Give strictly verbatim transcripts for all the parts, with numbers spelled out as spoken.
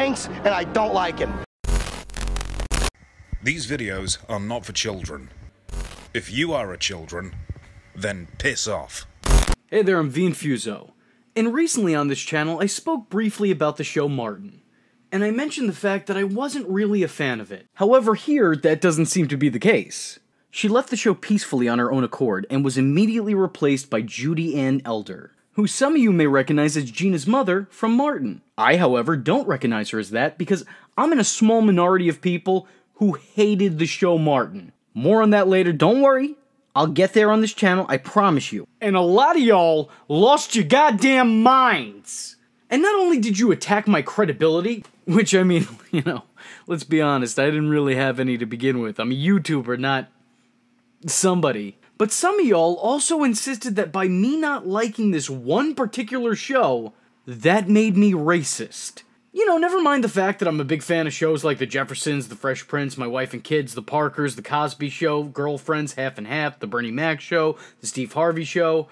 stinks, and I don't like him. These videos are not for children. If you are a children, then piss off. Hey there, I'm Vee Infuso, and recently on this channel I spoke briefly about the show Martin, and I mentioned the fact that I wasn't really a fan of it. However, here, that doesn't seem to be the case. She left the show peacefully on her own accord and was immediately replaced by Judy Ann Elder, who some of you may recognize as Gina's mother from Martin. I, however, don't recognize her as that because I'm in a small minority of people who hated the show Martin. More on that later, don't worry. I'll get there on this channel, I promise you. And a lot of y'all lost your goddamn minds. And not only did you attack my credibility, which I mean, you know, let's be honest, I didn't really have any to begin with. I'm a YouTuber, not somebody. But some of y'all also insisted that by me not liking this one particular show, that made me racist. You know, never mind the fact that I'm a big fan of shows like The Jeffersons, The Fresh Prince, My Wife and Kids, The Parkers, The Cosby Show, Girlfriends, Half and Half, The Bernie Mac Show, The Steve Harvey Show,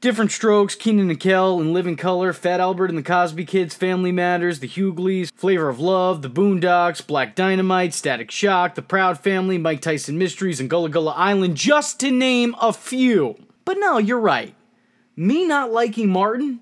Different Strokes, Keenan and Kel, and Live in Color, Fat Albert and the Cosby Kids, Family Matters, The Hughleys, Flavor of Love, The Boondocks, Black Dynamite, Static Shock, The Proud Family, Mike Tyson Mysteries, and Gullah Gullah Island, just to name a few. But no, you're right. Me not liking Martin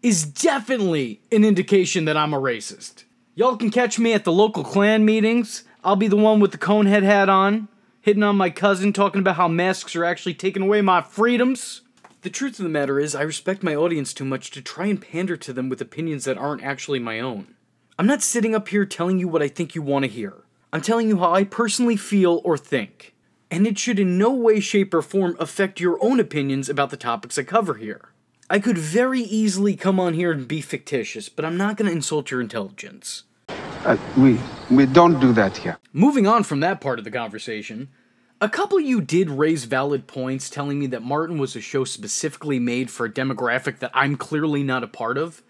is definitely an indication that I'm a racist. Y'all can catch me at the local Klan meetings. I'll be the one with the conehead hat on, hitting on my cousin, talking about how masks are actually taking away my freedoms. The truth of the matter is, I respect my audience too much to try and pander to them with opinions that aren't actually my own. I'm not sitting up here telling you what I think you want to hear. I'm telling you how I personally feel or think. And it should in no way, shape, or form affect your own opinions about the topics I cover here. I could very easily come on here and be fictitious, but I'm not going to insult your intelligence. Uh, we, we don't do that here. Moving on from that part of the conversation, a couple of you did raise valid points telling me that Martin was a show specifically made for a demographic that I'm clearly not a part of.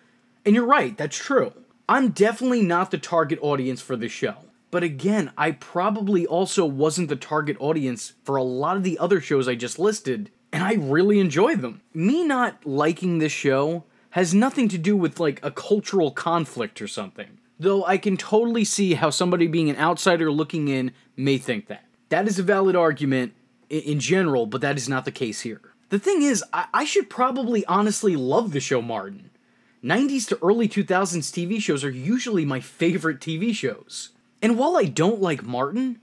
And you're right, that's true. I'm definitely not the target audience for this show. But again, I probably also wasn't the target audience for a lot of the other shows I just listed, and I really enjoy them. Me not liking this show has nothing to do with, like, a cultural conflict or something. Though I can totally see how somebody being an outsider looking in may think that. That is a valid argument in general, but that is not the case here. The thing is, I, I should probably honestly love the show Martin. nineties to early two thousands T V shows are usually my favorite T V shows. And while I don't like Martin,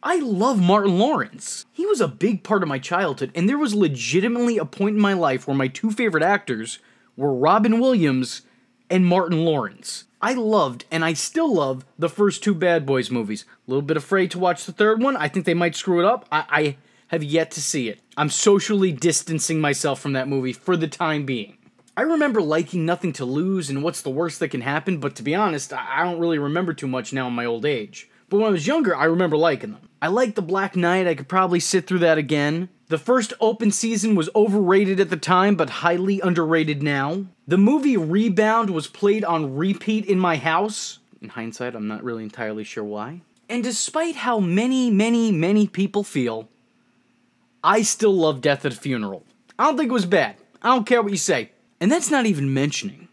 I love Martin Lawrence. He was a big part of my childhood, and there was legitimately a point in my life where my two favorite actors were Robin Williams and Martin Lawrence. I loved, and I still love, the first two Bad Boys movies. A little bit afraid to watch the third one. I think they might screw it up. I, I have yet to see it. I'm socially distancing myself from that movie for the time being. I remember liking Nothing to Lose and What's the Worst That Can Happen, but to be honest, I, I don't really remember too much now in my old age. But when I was younger, I remember liking them. I liked The Black Knight, I could probably sit through that again. The first Open Season was overrated at the time, but highly underrated now. The movie Rebound was played on repeat in my house. In hindsight, I'm not really entirely sure why. And despite how many, many, many people feel, I still love Death at a Funeral. I don't think it was bad. I don't care what you say. And that's not even mentioning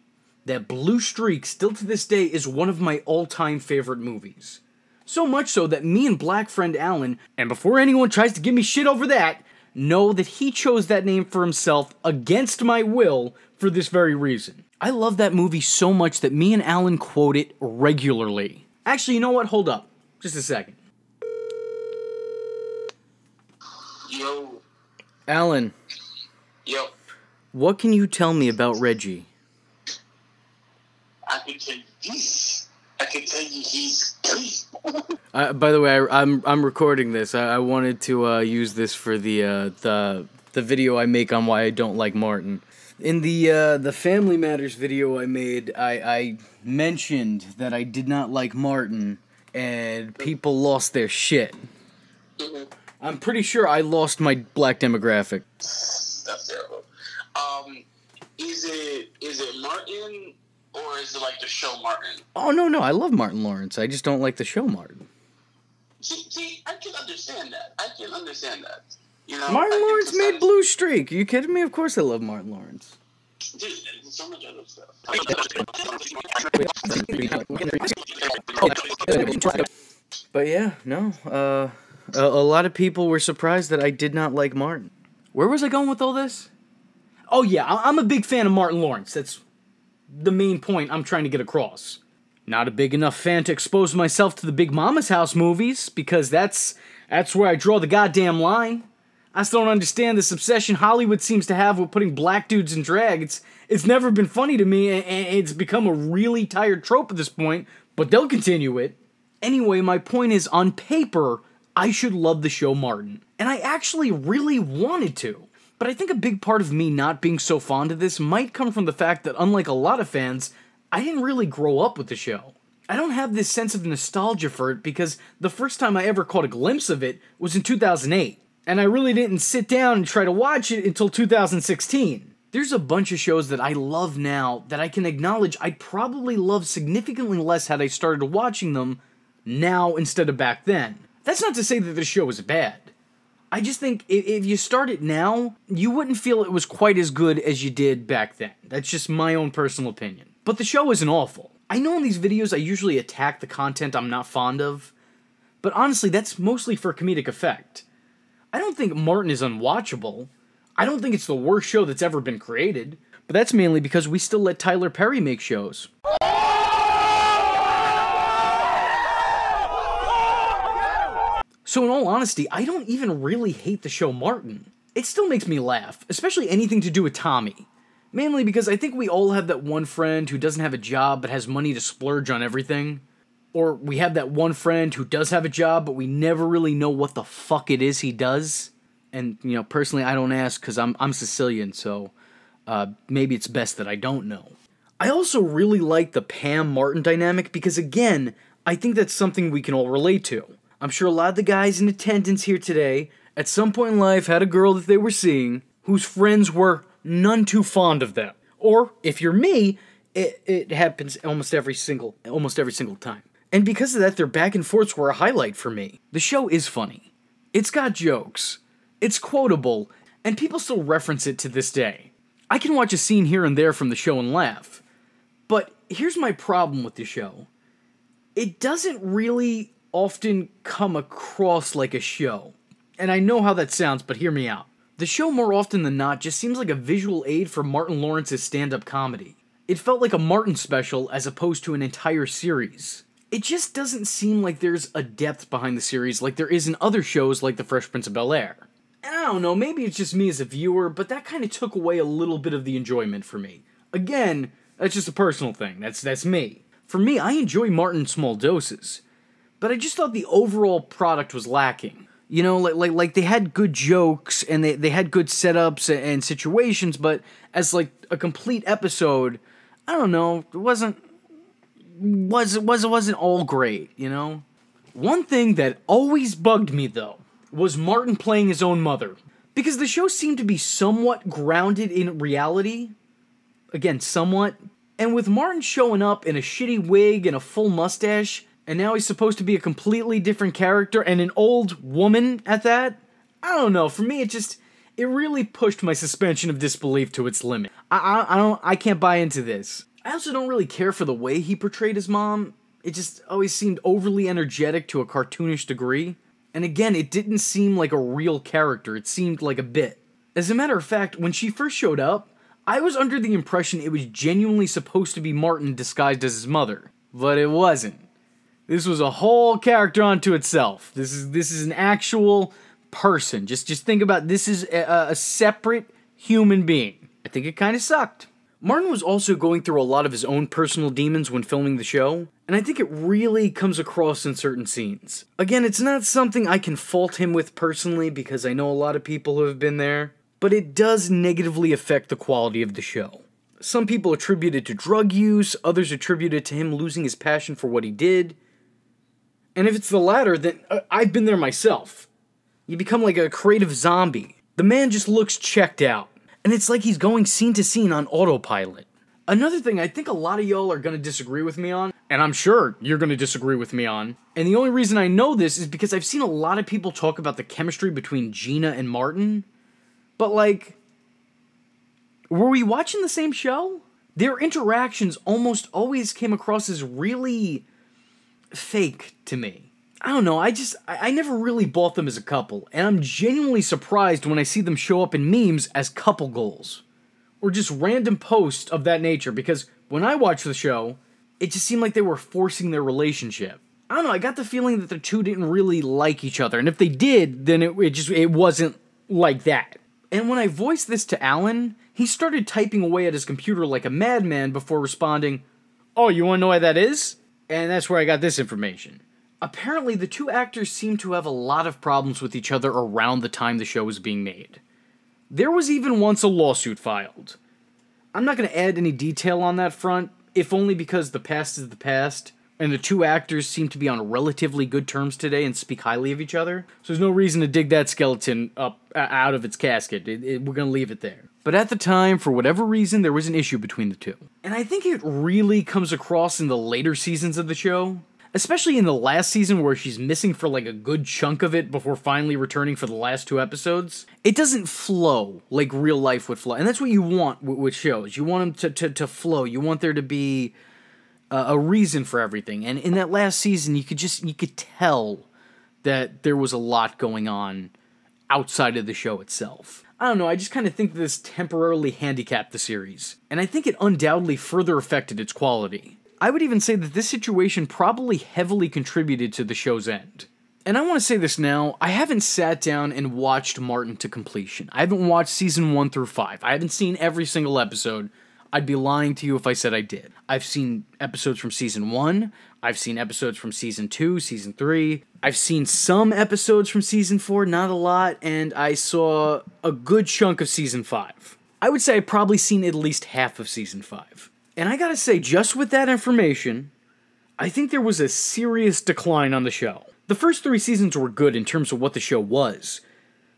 that Blue Streak, still to this day, is one of my all-time favorite movies. So much so that me and black friend Alan, and before anyone tries to give me shit over that, know that he chose that name for himself against my will for this very reason. I love that movie so much that me and Alan quote it regularly. Actually, you know what? Hold up. Just a second. Yo. Alan. Yo. What can you tell me about Reggie? I can tell you this. I can tell you he's uh, by the way, I, I'm I'm recording this. I, I wanted to uh, use this for the uh, the the video I make on why I don't like Martin. In the uh, the Family Matters video I made, I, I mentioned that I did not like Martin, and people lost their shit. Mm-hmm. I'm pretty sure I lost my black demographic. That's terrible. Um, is it is it Martin? Or is it like the show Martin? Oh, no, no. I love Martin Lawrence. I just don't like the show Martin. See, see I can understand that. I can understand that. You know, Martin Lawrence made Blue Streak. Are you kidding me? Of course I love Martin Lawrence. Dude, and so much other stuff. But yeah, no. Uh, a, a lot of people were surprised that I did not like Martin. Where was I going with all this? Oh yeah, I'm a big fan of Martin Lawrence. That's the main point I'm trying to get across. Not a big enough fan to expose myself to the Big Mama's House movies, because that's that's where I draw the goddamn line. I still don't understand this obsession Hollywood seems to have with putting black dudes in drag. It's, it's never been funny to me, and it's become a really tired trope at this point, but they'll continue it. Anyway, my point is, on paper, I should love the show Martin. And I actually really wanted to. But I think a big part of me not being so fond of this might come from the fact that, unlike a lot of fans, I didn't really grow up with the show. I don't have this sense of nostalgia for it because the first time I ever caught a glimpse of it was in two thousand eight. And I really didn't sit down and try to watch it until two thousand sixteen. There's a bunch of shows that I love now that I can acknowledge I'd probably love significantly less had I started watching them now instead of back then. That's not to say that this show is bad. I just think if you start it now, you wouldn't feel it was quite as good as you did back then. That's just my own personal opinion. But the show isn't awful. I know in these videos I usually attack the content I'm not fond of, but honestly that's mostly for comedic effect. I don't think Martin is unwatchable. I don't think it's the worst show that's ever been created. But that's mainly because we still let Tyler Perry make shows. So in all honesty, I don't even really hate the show Martin. It still makes me laugh, especially anything to do with Tommy. Mainly because I think we all have that one friend who doesn't have a job but has money to splurge on everything. Or we have that one friend who does have a job, but we never really know what the fuck it is he does. And, you know, personally, I don't ask because I'm, I'm Sicilian, so uh, maybe it's best that I don't know. I also really like the Pam-Martin dynamic because, again, I think that's something we can all relate to. I'm sure a lot of the guys in attendance here today, at some point in life, had a girl that they were seeing whose friends were none too fond of them. Or, if you're me, it, it happens almost every single, almost every single time. And because of that, their back and forths were a highlight for me. The show is funny. It's got jokes. It's quotable. And people still reference it to this day. I can watch a scene here and there from the show and laugh. But here's my problem with the show. It doesn't really often come across like a show. And I know how that sounds, but hear me out. The show more often than not just seems like a visual aid for Martin Lawrence's stand-up comedy. It felt like a Martin special as opposed to an entire series. It just doesn't seem like there's a depth behind the series like there is in other shows like The Fresh Prince of Bel-Air. And I don't know, maybe it's just me as a viewer, but that kind of took away a little bit of the enjoyment for me. Again, that's just a personal thing. That's, that's me. For me, I enjoy Martin in small doses. But I just thought the overall product was lacking. You know, like, like, like they had good jokes, and they, they had good setups and, and situations, but as like a complete episode, I don't know, it wasn't... Was, was, wasn't all great, you know? One thing that always bugged me, though, was Martin playing his own mother. Because the show seemed to be somewhat grounded in reality. Again, somewhat. And with Martin showing up in a shitty wig and a full mustache, and now he's supposed to be a completely different character and an old woman at that, I don't know, for me it just... It really pushed my suspension of disbelief to its limit. I, I, I don't... I can't buy into this. I also don't really care for the way he portrayed his mom. It just always seemed overly energetic to a cartoonish degree. And again, it didn't seem like a real character. It seemed like a bit. As a matter of fact, when she first showed up, I was under the impression it was genuinely supposed to be Martin disguised as his mother. But it wasn't. This was a whole character unto itself. This is this is an actual person. Just, just think about this is a, a separate human being. I think it kind of sucked. Martin was also going through a lot of his own personal demons when filming the show, and I think it really comes across in certain scenes. Again, it's not something I can fault him with personally because I know a lot of people who have been there, but it does negatively affect the quality of the show. Some people attribute it to drug use, others attribute it to him losing his passion for what he did, and if it's the latter, then uh, I've been there myself. You become like a creative zombie. The man just looks checked out. And it's like he's going scene to scene on autopilot. Another thing I think a lot of y'all are going to disagree with me on, and I'm sure you're going to disagree with me on, and the only reason I know this is because I've seen a lot of people talk about the chemistry between Gina and Martin, but like, Were we watching the same show? Their interactions almost always came across as really fake to me. I don't know, I just, I, I never really bought them as a couple, and I'm genuinely surprised when I see them show up in memes as couple goals, or just random posts of that nature, because when I watched the show, it just seemed like they were forcing their relationship. I don't know, I got the feeling that the two didn't really like each other, and if they did, then it, it just, it wasn't like that. And when I voiced this to Alan, he started typing away at his computer like a madman before responding, "Oh, you wanna know why that is?" And that's where I got this information. Apparently, the two actors seemed to have a lot of problems with each other around the time the show was being made. There was even once a lawsuit filed. I'm not going to add any detail on that front, if only because the past is the past, and the two actors seem to be on relatively good terms today and speak highly of each other, so there's no reason to dig that skeleton up uh, out of its casket. It, it, we're going to leave it there. But at the time, for whatever reason, there was an issue between the two. And I think it really comes across in the later seasons of the show, especially in the last season where she's missing for like a good chunk of it before finally returning for the last two episodes. It doesn't flow like real life would flow, and that's what you want with shows. You want them to, to, to flow. You want there to be a reason for everything, and in that last season, you could just, you could tell that there was a lot going on outside of the show itself. I don't know, I just kind of think this temporarily handicapped the series, and I think it undoubtedly further affected its quality. I would even say that this situation probably heavily contributed to the show's end. And I want to say this now, I haven't sat down and watched Martin to completion. I haven't watched season one through five. I haven't seen every single episode. I'd be lying to you if I said I did. I've seen episodes from season one, I've seen episodes from season two, season three, I've seen some episodes from season four, not a lot, and I saw a good chunk of season five. I would say I've probably seen at least half of season five. And I gotta say, just with that information, I think there was a serious decline on the show. The first three seasons were good in terms of what the show was,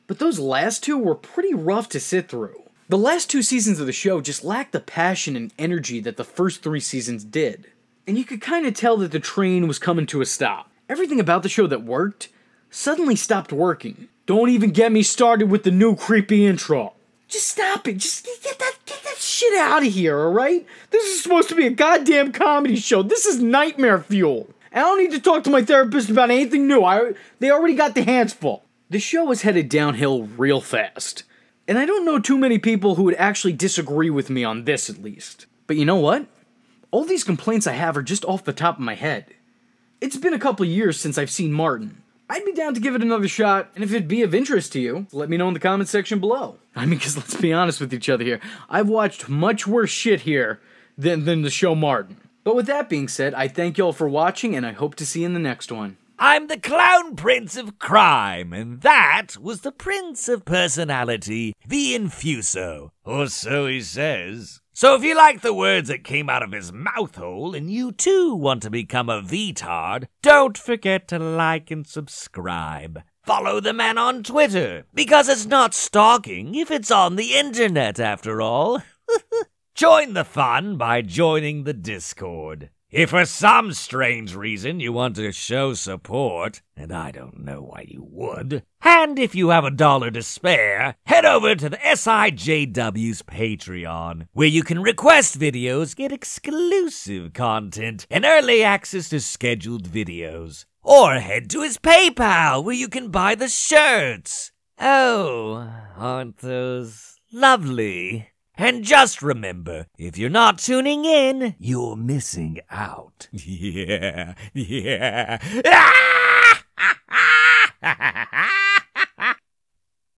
but those last two were pretty rough to sit through. The last two seasons of the show just lacked the passion and energy that the first three seasons did. And you could kind of tell that the train was coming to a stop. Everything about the show that worked suddenly stopped working. Don't even get me started with the new creepy intro. Just stop it. Just get that, get that shit out of here, alright? This is supposed to be a goddamn comedy show. This is nightmare fuel. I don't need to talk to my therapist about anything new. I, they already got the hands full. The show was headed downhill real fast. And I don't know too many people who would actually disagree with me on this, at least. But you know what? All these complaints I have are just off the top of my head. It's been a couple years since I've seen Martin. I'd be down to give it another shot, and if it'd be of interest to you, let me know in the comments section below. I mean, because let's be honest with each other here, I've watched much worse shit here than, than the show Martin. But with that being said, I thank y'all for watching, and I hope to see you in the next one. I'm the Clown Prince of Crime, and that was the Prince of Personality, Vee Infuso, or so he says. So if you like the words that came out of his mouth hole, and you too want to become a V-tard, don't forget to like and subscribe. Follow the man on Twitter, because it's not stalking if it's on the internet after all. Join the fun by joining the Discord. If for some strange reason you want to show support, and I don't know why you would, and if you have a dollar to spare, head over to the S I J W's Patreon, where you can request videos, get exclusive content, and early access to scheduled videos. Or head to his PayPal, where you can buy the shirts. Oh, aren't those lovely? And just remember, if you're not tuning in, you're missing out. Yeah, yeah. Ah!